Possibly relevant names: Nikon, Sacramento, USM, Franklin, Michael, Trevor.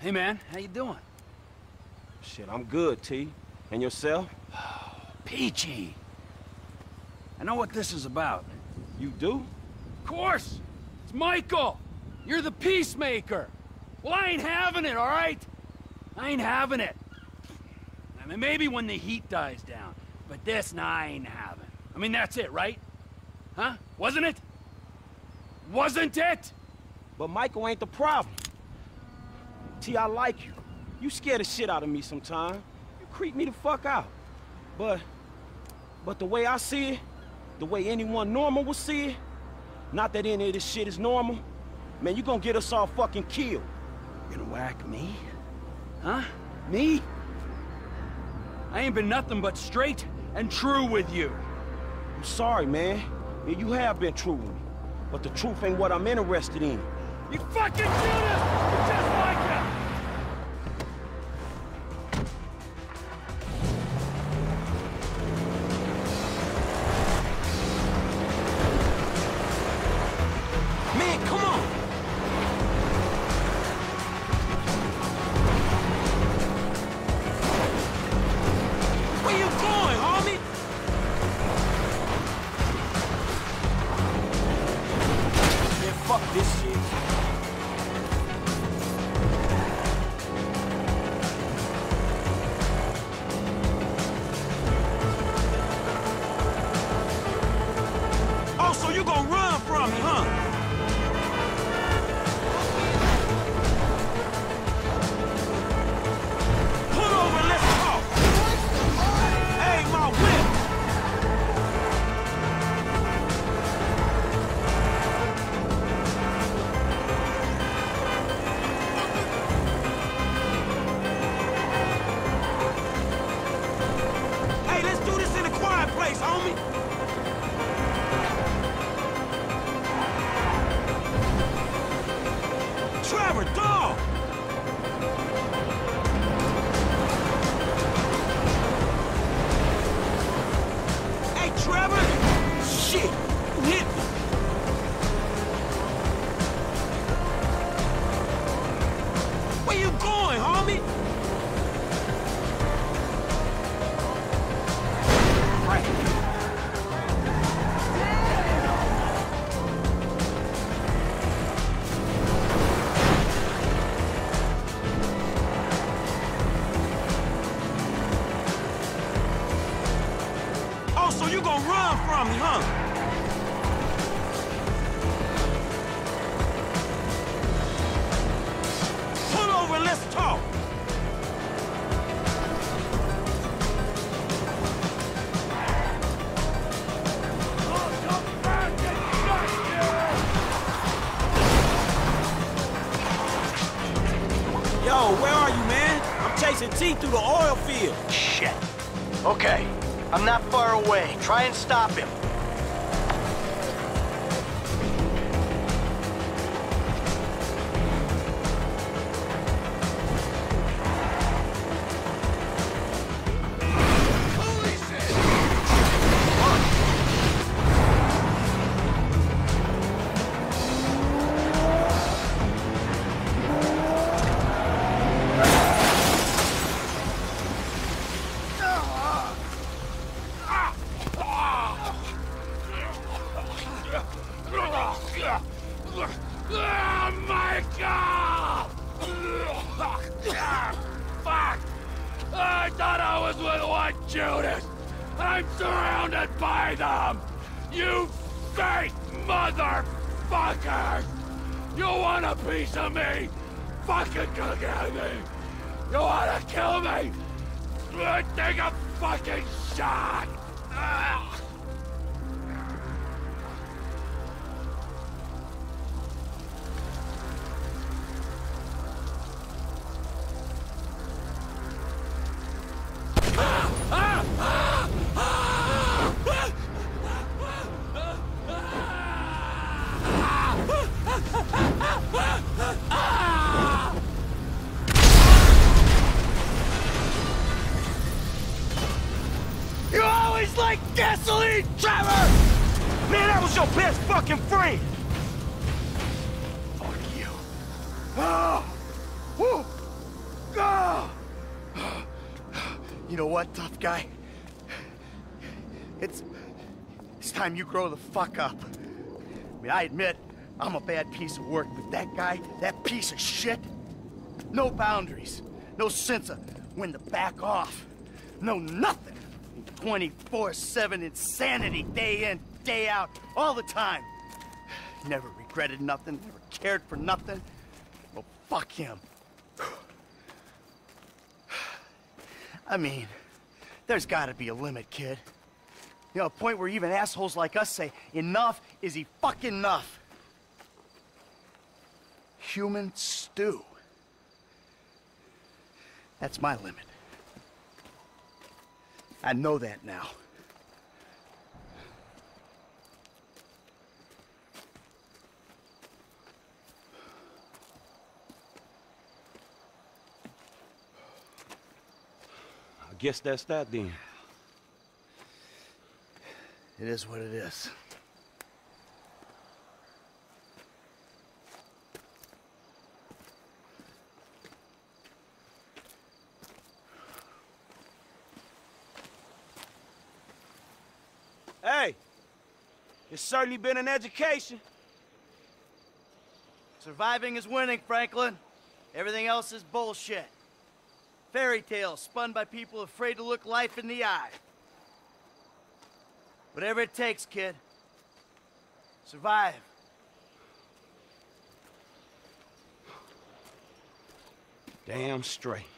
Hey, man. How you doing? Shit, I'm good, T. And yourself? Oh, peachy. I know what this is about. You do? Of course. It's Michael. You're the peacemaker. Well, I ain't having it, all right? I ain't having it. I mean, maybe when the heat dies down. But this, nah, I ain't having. I mean, that's it, right? Huh? Wasn't it? Wasn't it? But Michael ain't the problem. T, I like you. You scare the shit out of me sometimes. You creep me the fuck out. But the way I see it, the way anyone normal would see it, not that any of this shit is normal, man, you gonna get us all fucking killed. You gonna whack me? Huh? Me? I ain't been nothing but straight and true with you. I'm sorry, man. You have been true with me. But the truth ain't what I'm interested in. You fucking shoot us! Just like that! Trevor, dog! Hey, Trevor! Shit! You hit me! Where you going, homie? Right. See through the oil field. Shit. Okay. I'm not far away. Try and stop him. Fuck you. Oh. Woo. know what, tough guy? It's time you grow the fuck up. I mean, I admit, I'm a bad piece of work, but that guy, that piece of shit, no boundaries, no sense of when to back off, no nothing. 24/7 insanity, day in, day out, all the time. Never regretted nothing, never cared for nothing. Well, fuck him. I mean, there's gotta be a limit, kid. You know, a point where even assholes like us say, enough is he fucking enough. Human stew. That's my limit. I know that now. I guess that's that then. It is what it is. Hey, it's certainly been an education. Surviving is winning, Franklin. Everything else is bullshit. Fairy tales spun by people afraid to look life in the eye. Whatever it takes, kid. Survive. Damn straight.